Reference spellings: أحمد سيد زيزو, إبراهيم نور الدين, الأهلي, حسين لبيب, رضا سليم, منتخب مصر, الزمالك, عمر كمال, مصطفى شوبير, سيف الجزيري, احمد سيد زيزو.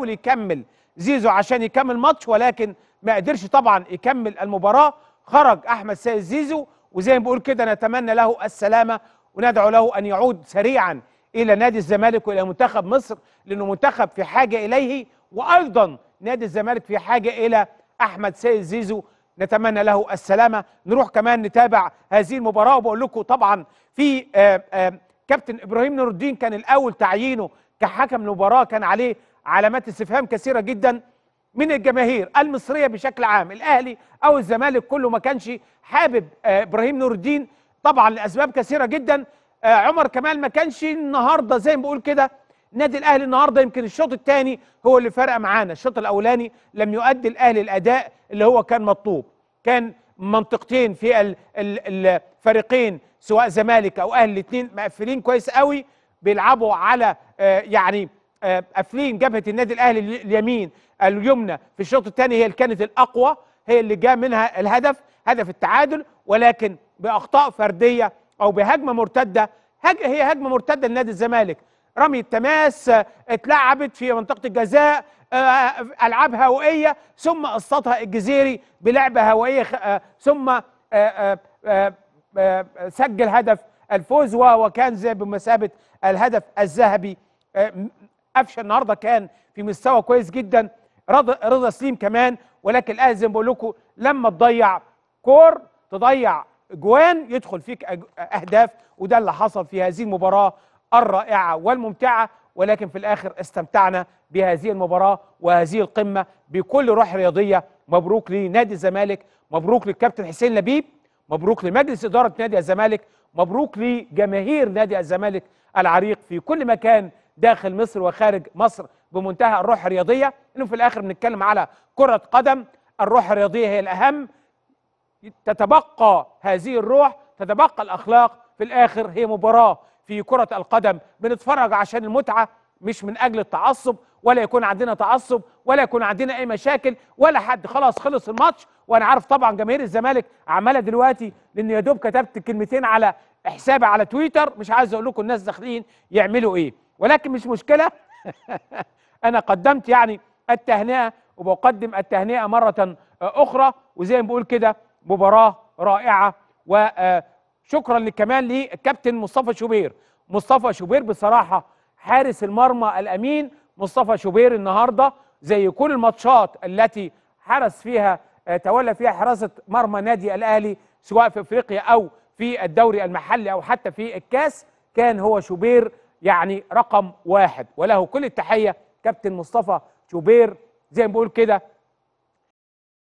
يحاول يكمل زيزو عشان يكمل ماتش، ولكن ما قدرش طبعا يكمل المباراة. خرج احمد سيد زيزو، وزي ما بقول كده نتمنى له السلامة وندعو له ان يعود سريعا الى نادي الزمالك والى منتخب مصر، لانه منتخب في حاجة اليه، وايضا نادي الزمالك في حاجة الى احمد سيد زيزو، نتمنى له السلامة. نروح كمان نتابع هذه المباراة، وبقول لكم طبعا في كابتن إبراهيم نور الدين كان الأول تعيينه كحكم المباراة كان عليه علامات استفهام كثيرة جدا من الجماهير المصرية بشكل عام، الأهلي أو الزمالك كله ما كانش حابب إبراهيم نور الدين طبعا لأسباب كثيرة جدا. عمر كمال ما كانش النهاردة زي ما بقول كده، نادي الأهلي النهاردة يمكن الشوط الثاني هو اللي فرق معانا، الشوط الأولاني لم يؤدي الأهلي الأداء اللي هو كان مطلوب، كان منطقتين في الفريقين سواء زمالك او اهلي الاثنين مقفلين كويس قوي، بيلعبوا على يعني قافلين جبهه النادي الاهلي اليمين اليمنى. في الشوط الثاني هي اللي كانت الاقوى، هي اللي جاء منها الهدف، هدف التعادل، ولكن باخطاء فرديه او بهجمه مرتده، هي هجمه مرتده لنادي الزمالك، رمي التماس، اتلعبت في منطقه الجزاء، العاب هوائيه، ثم قصتها الجزيري بلعبه هوائيه، ثم سجل هدف الفوز وكان زي بمثابه الهدف الذهبي. قفشه النهارده كان في مستوى كويس جدا، رضا سليم كمان، ولكن الاهلي زي ما بقول لكم لما تضيع كور تضيع جوان يدخل فيك اهداف، وده اللي حصل في هذه المباراه الرائعه والممتعه، ولكن في الاخر استمتعنا بهذه المباراه وهذه القمه بكل روح رياضيه. مبروك لنادي الزمالك، مبروك للكابتن حسين لبيب، مبروك لمجلس إدارة نادي الزمالك، مبروك لجماهير نادي الزمالك العريق في كل مكان داخل مصر وخارج مصر بمنتهى الروح الرياضية، إنه في الآخر بنتكلم على كرة قدم، الروح الرياضية هي الأهم، تتبقى هذه الروح، تتبقى الأخلاق، في الآخر هي مباراة في كرة القدم بنتفرج عشان المتعة مش من أجل التعصب، ولا يكون عندنا تعصب ولا يكون عندنا اي مشاكل ولا حد، خلاص خلص الماتش. وانا عارف طبعا جماهير الزمالك عماله دلوقتي، لان يا دوب كتبت كلمتين على حسابي على تويتر، مش عايز اقول لكم الناس داخلين يعملوا ايه، ولكن مش مشكله. انا قدمت يعني التهنئه وبقدم التهنئه مره اخرى، وزي ما بقول كده مباراه رائعه، وشكرا كمان للكابتن مصطفى شوبير. مصطفى شوبير بصراحه حارس المرمى الامين، مصطفى شوبير النهارده زي كل الماتشات التي حرس فيها تولى فيها حراسه مرمى نادي الاهلي سواء في افريقيا او في الدوري المحلي او حتى في الكاس، كان هو شوبير يعني رقم واحد، وله كل التحيه كابتن مصطفى شوبير زي ما بقول كده